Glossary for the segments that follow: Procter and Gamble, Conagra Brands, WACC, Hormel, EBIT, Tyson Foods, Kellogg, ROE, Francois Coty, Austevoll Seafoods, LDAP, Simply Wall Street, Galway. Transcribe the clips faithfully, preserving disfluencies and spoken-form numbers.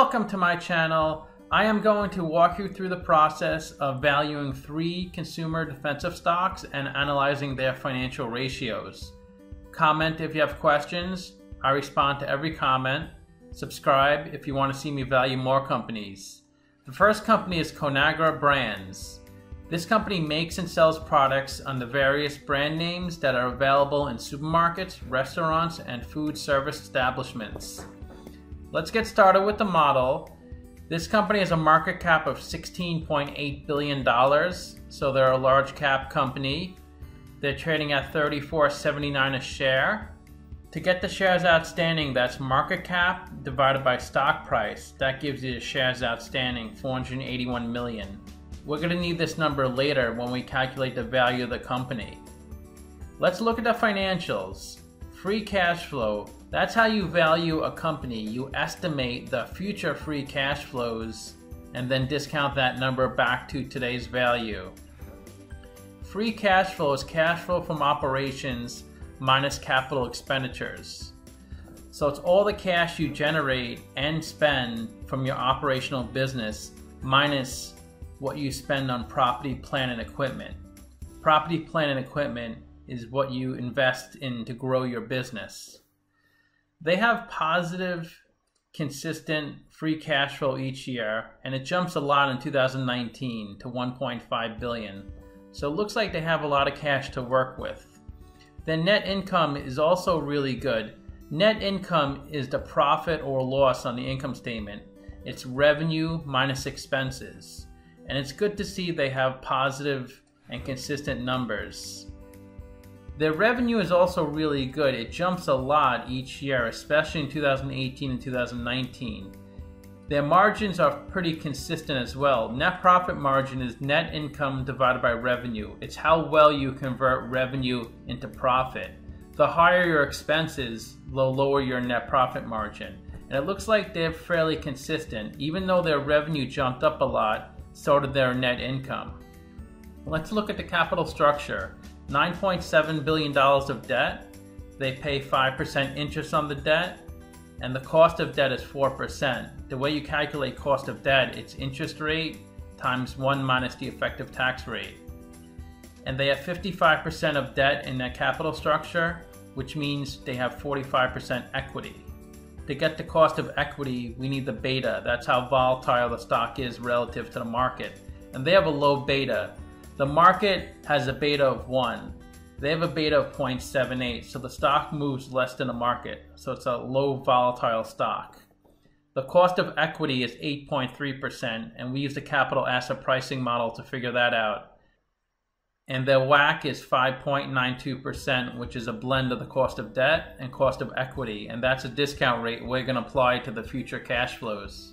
Welcome to my channel. I am going to walk you through the process of valuing three consumer defensive stocks and analyzing their financial ratios. Comment if you have questions. I respond to every comment. Subscribe if you want to see me value more companies. The first company is Conagra Brands. This company makes and sells products under various brand names that are available in supermarkets, restaurants, and food service establishments. Let's get started with the model. This company has a market cap of sixteen point eight billion dollars, so they're a large cap company. They're trading at thirty-four seventy-nine a share. To get the shares outstanding, that's market cap divided by stock price. That gives you the shares outstanding, four hundred eighty-one million. We're going to need this number later when we calculate the value of the company. Let's look at the financials. Free cash flow. That's how you value a company. You estimate the future free cash flows and then discount that number back to today's value. Free cash flow is cash flow from operations minus capital expenditures. So it's all the cash you generate and spend from your operational business minus what you spend on property, plant, and equipment. Property, plant, and equipment is what you invest in to grow your business. They have positive, consistent free cash flow each year, and it jumps a lot in two thousand nineteen to one point five billion dollars. So it looks like they have a lot of cash to work with. Their net income is also really good. Net income is the profit or loss on the income statement. It's revenue minus expenses. And it's good to see they have positive and consistent numbers. Their revenue is also really good. It jumps a lot each year, especially in two thousand eighteen and two thousand nineteen. Their margins are pretty consistent as well. Net profit margin is net income divided by revenue. It's how well you convert revenue into profit. The higher your expenses, the lower your net profit margin. And it looks like they're fairly consistent. Even though their revenue jumped up a lot, so did their net income. Let's look at the capital structure. nine point seven billion dollars of debt. They pay five percent interest on the debt, and the cost of debt is four percent. The way you calculate cost of debt, it's interest rate times one minus the effective tax rate. And they have fifty-five percent of debt in their capital structure, which means they have forty-five percent equity. To get the cost of equity, we need the beta. That's how volatile the stock is relative to the market. And they have a low beta. The market has a beta of one. They have a beta of zero point seven eight, so the stock moves less than the market. So it's a low volatile stock. The cost of equity is eight point three percent, and we use the capital asset pricing model to figure that out. And their W A C C is five point nine two percent, which is a blend of the cost of debt and cost of equity, and that's a discount rate we're going to apply to the future cash flows.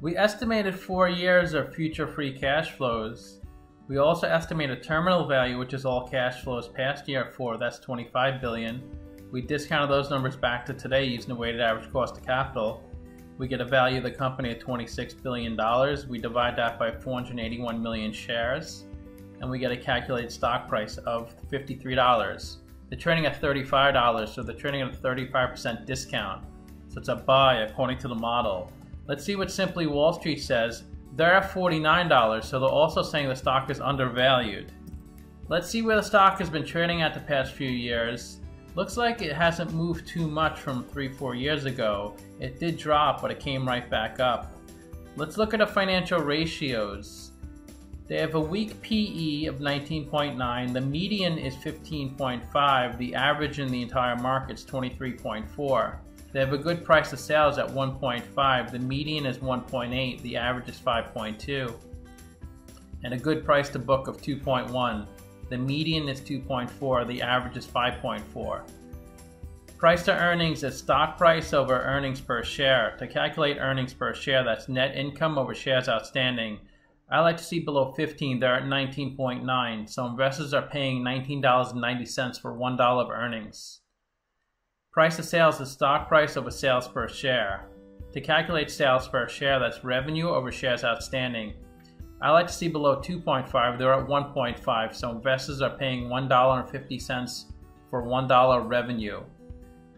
We estimated four years of future free cash flows. We also estimate a terminal value, which is all cash flows past year four, that's twenty-five billion dollars. We discounted those numbers back to today using the weighted average cost of capital. We get a value of the company at twenty-six billion dollars. We divide that by four hundred eighty-one million shares, and we get a calculated stock price of fifty-three dollars. They're trading at thirty-five dollars, so they're trading at a thirty-five percent discount. So it's a buy according to the model. Let's see what Simply Wall Street says. They're at forty-nine dollars, so they're also saying the stock is undervalued. Let's see where the stock has been trading at the past few years. Looks like it hasn't moved too much from three, four years ago. It did drop, but it came right back up. Let's look at the financial ratios. They have a weak P E of nineteen point nine. The median is fifteen point five. The average in the entire market is twenty-three point four. They have a good price to sales at one point five, the median is one point eight, the average is five point two, and a good price to book of two point one, the median is two point four, the average is five point four. Price to earnings is stock price over earnings per share. To calculate earnings per share, that's net income over shares outstanding. I like to see below fifteen, they're at nineteen point nine, so investors are paying nineteen dollars and ninety cents for one dollar of earnings. Price to sales is stock price over sales per share. To calculate sales per share, that's revenue over shares outstanding. I like to see below two point five, they're at one point five, so investors are paying one dollar and fifty cents for one dollar revenue.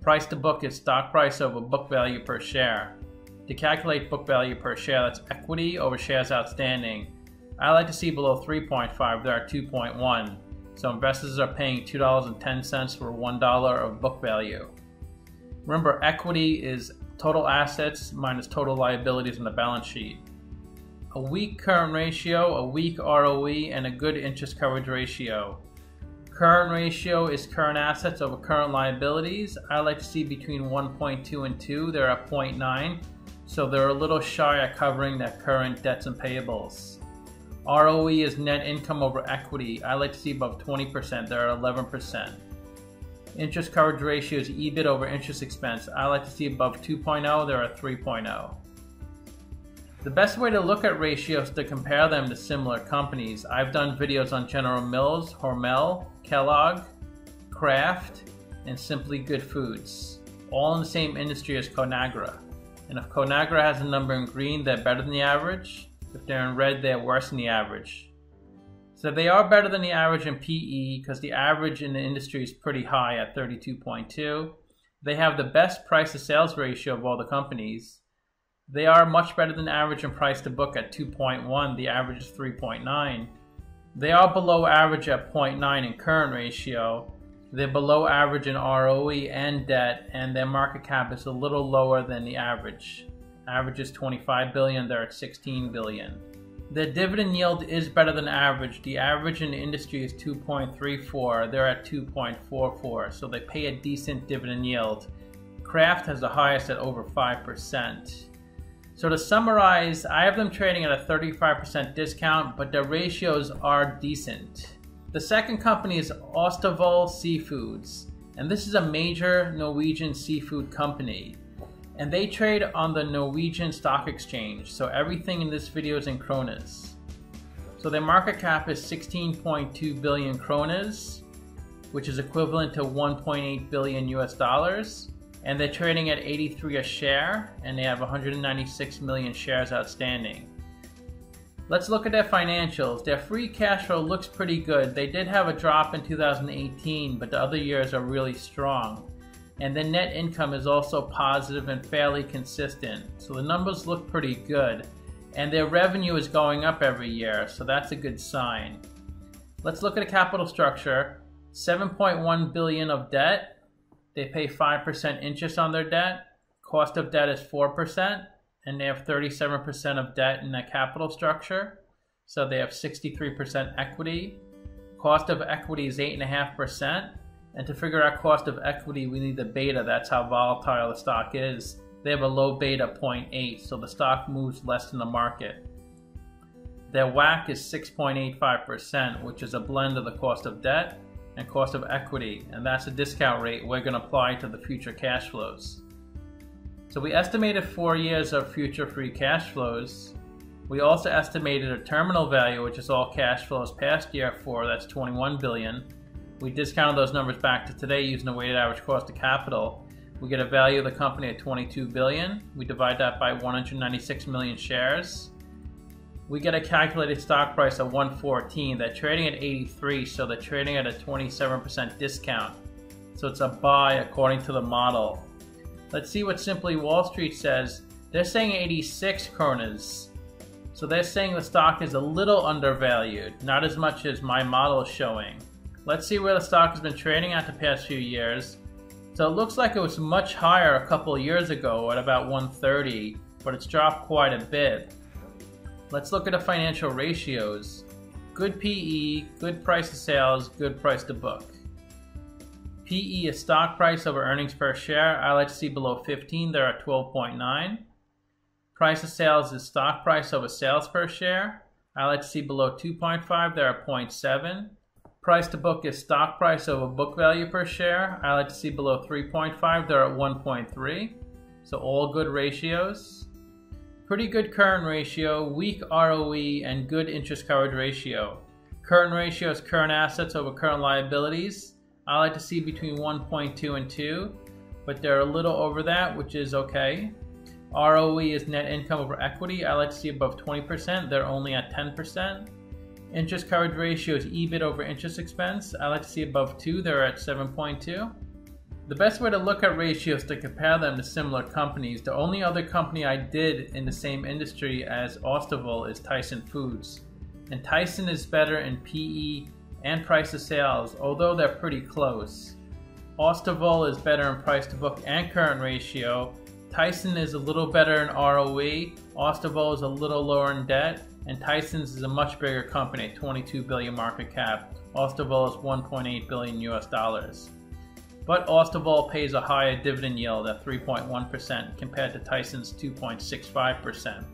Price to book is stock price over book value per share. To calculate book value per share, that's equity over shares outstanding. I like to see below three point five, there are two point one. So investors are paying two dollars and ten cents for one dollar of book value. Remember, equity is total assets minus total liabilities on the balance sheet. A weak current ratio, a weak R O E, and a good interest coverage ratio. Current ratio is current assets over current liabilities. I like to see between one point two and two, they're at zero point nine. So they're a little shy at covering their current debts and payables. R O E is net income over equity. I like to see above twenty percent, they're at eleven percent. Interest coverage ratio is E B I T over interest expense. I like to see above two point oh, they're at three point oh. The best way to look at ratios is to compare them to similar companies. I've done videos on General Mills, Hormel, Kellogg, Kraft, and Simply Good Foods, all in the same industry as Conagra. And if Conagra has a number in green, they're better than the average. If they're in red, they're worse than the average. So they are better than the average in P E because the average in the industry is pretty high at thirty-two point two. They have the best price to sales ratio of all the companies. They are much better than average in price to book at two point one. The average is three point nine. They are below average at zero point nine in current ratio. They're below average in R O E and debt, and their market cap is a little lower than the average. Average is twenty-five billion dollars, they're at sixteen billion dollars. Their dividend yield is better than average. The average in the industry is two point three four, they're at two point four four, so they pay a decent dividend yield. Kraft has the highest at over five percent. So to summarize, I have them trading at a thirty-five percent discount, but their ratios are decent. The second company is Austevoll Seafoods, and this is a major Norwegian seafood company. And they trade on the Norwegian Stock Exchange, so everything in this video is in kroner. So their market cap is sixteen point two billion kroner, which is equivalent to one point eight billion U S dollars. And they're trading at eighty-three a share, and they have one hundred ninety-six million shares outstanding. Let's look at their financials. Their free cash flow looks pretty good. They did have a drop in two thousand eighteen, but the other years are really strong. And the net income is also positive and fairly consistent. So the numbers look pretty good. And their revenue is going up every year, so that's a good sign. Let's look at a capital structure. seven point one billion of debt. They pay five percent interest on their debt, cost of debt is four percent, and they have thirty-seven percent of debt in their capital structure. So they have sixty-three percent equity. Cost of equity is eight point five percent, and to figure out cost of equity, we need the beta. That's how volatile the stock is. They have a low beta, zero point eight, so the stock moves less than the market. Their W A C C is six point eight five percent, which is a blend of the cost of debt and cost of equity, and that's a discount rate we're going to apply to the future cash flows. So we estimated four years of future free cash flows. We also estimated a terminal value, which is all cash flows past year four, that's twenty-one billion. We discounted those numbers back to today using the weighted average cost of capital. We get a value of the company at twenty-two billion. We divide that by one hundred ninety-six million shares. We get a calculated stock price of one fourteen. They're trading at eighty-three, so they're trading at a twenty-seven percent discount. So it's a buy according to the model. Let's see what Simply Wall Street says. They're saying eighty-six kroner. So they're saying the stock is a little undervalued, not as much as my model is showing. Let's see where the stock has been trading at the past few years. So it looks like it was much higher a couple of years ago at about one thirty, but it's dropped quite a bit. Let's look at the financial ratios. Good P E, good price to sales, good price to book. P E is stock price over earnings per share. I like to see below fifteen, they're at twelve point nine. Price to sales is stock price over sales per share. I like to see below two point five, they're at zero point seven. Price to book is stock price over book value per share. I like to see below three point five, they're at one point three. So all good ratios. Pretty good current ratio, weak R O E, and good interest coverage ratio. Current ratio is current assets over current liabilities. I like to see between one point two and two, but they're a little over that, which is okay. R O E is net income over equity. I like to see above twenty percent. They're only at ten percent. Interest coverage ratio is E B I T over interest expense. I like to see above two. They're at seven point two. The best way to look at ratios to compare them to similar companies. The only other company I did in the same industry as Austevoll is Tyson Foods. And Tyson is better in P E and price to sales, although they're pretty close. Austevoll is better in price to book and current ratio. Tyson is a little better in R O E. Austevoll is a little lower in debt. And Tyson's is a much bigger company, twenty-two billion market cap. Austevoll is one point eight billion U S dollars. But Austevoll pays a higher dividend yield at three point one percent compared to Tyson's two point six five percent.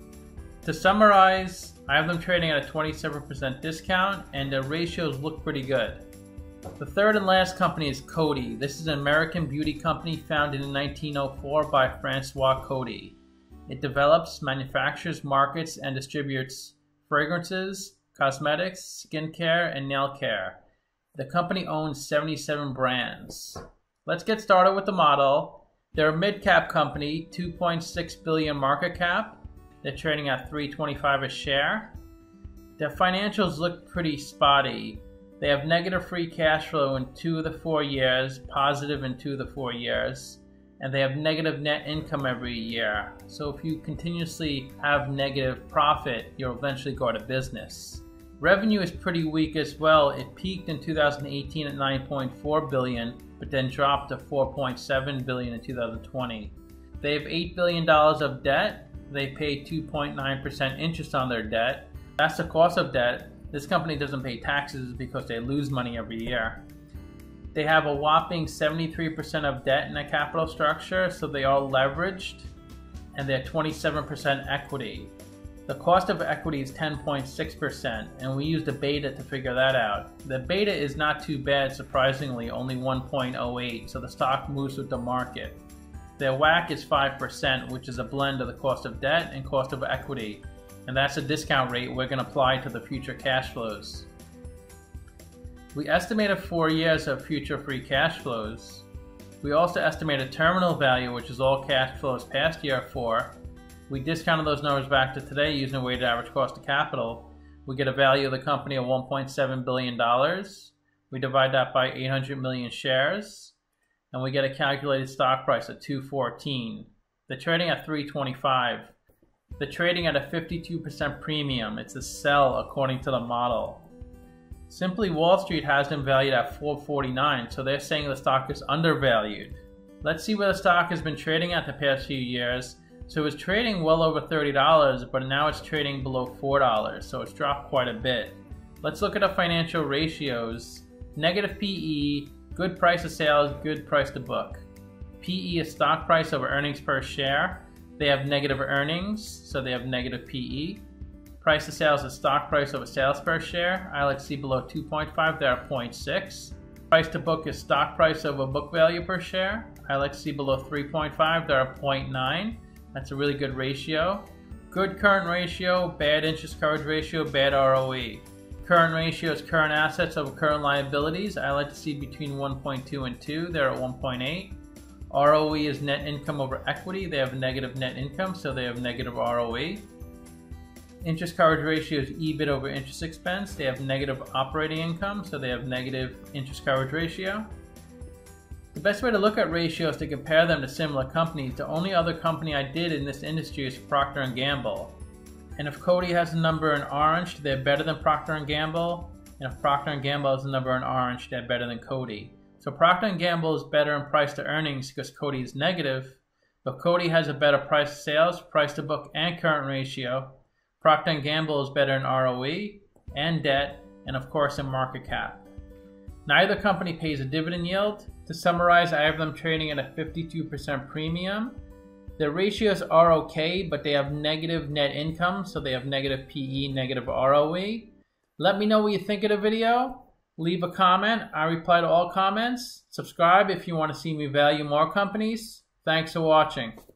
To summarize, I have them trading at a twenty-seven percent discount and their ratios look pretty good. The third and last company is Coty. This is an American beauty company founded in nineteen oh four by Francois Coty. It develops, manufactures, markets, and distributes fragrances, cosmetics, skincare, and nail care. The company owns seventy-seven brands. Let's get started with the model. They're a mid-cap company, two point six billion market cap. They're trading at three twenty-five a share. Their financials look pretty spotty. They have negative free cash flow in two of the four years, positive in two of the four years, and they have negative net income every year. So if you continuously have negative profit, you'll eventually go out of business. Revenue is pretty weak as well. It peaked in two thousand eighteen at nine point four billion, but then dropped to four point seven billion in two thousand twenty. They have eight billion dollars of debt. They pay two point nine percent interest on their debt. That's the cost of debt. This company doesn't pay taxes because they lose money every year. They have a whopping seventy-three percent of debt in their capital structure, so they are leveraged, and they're twenty-seven percent equity. The cost of equity is ten point six percent, and we use the beta to figure that out. The beta is not too bad, surprisingly, only one point oh eight, so the stock moves with the market. Their W A C C is five percent, which is a blend of the cost of debt and cost of equity. And that's a discount rate we're going to apply to the future cash flows. We estimated four years of future free cash flows. We also estimated terminal value, which is all cash flows past year four. We discounted those numbers back to today using a weighted average cost of capital. We get a value of the company of one point seven billion dollars. We divide that by eight hundred million shares, and we get a calculated stock price of two fourteen. They're trading at three twenty-five. They're trading at a fifty-two percent premium. It's a sell according to the model. Simply Wall Street has them valued at four forty-nine, so they're saying the stock is undervalued. Let's see where the stock has been trading at the past few years. So it was trading well over thirty dollars, but now it's trading below four dollars, so it's dropped quite a bit. Let's look at the financial ratios. Negative P E, good price to sales, good price to book. P E is stock price over earnings per share. They have negative earnings, so they have negative P E. Price to sales is stock price over sales per share. I like to see below two point five, they're at zero point six. Price to book is stock price over book value per share. I like to see below three point five, they're at zero point nine. That's a really good ratio. Good current ratio, bad interest coverage ratio, bad R O E. Current ratio is current assets over current liabilities. I like to see between one point two and two, they're at one point eight. R O E is net income over equity. They have negative net income, so they have negative R O E. Interest coverage ratio is E B I T over interest expense. They have negative operating income, so they have negative interest coverage ratio. The best way to look at ratios to compare them to similar companies. The only other company I did in this industry is Procter and Gamble. And if Coty has a number in orange, they're better than Procter and Gamble. And if Procter and Gamble has a number in orange, they're better than Coty. So Procter and Gamble is better in price to earnings because Coty is negative, but Coty has a better price to sales, price to book, and current ratio. Procter and Gamble is better in R O E and debt, and of course in market cap. Neither company pays a dividend yield. To summarize, I have them trading at a fifty-two percent premium. Their ratios are okay, but they have negative net income, so they have negative P E, negative R O E. Let me know what you think of the video. Leave a comment. I reply to all comments. Subscribe if you want to see me value more companies. Thanks for watching.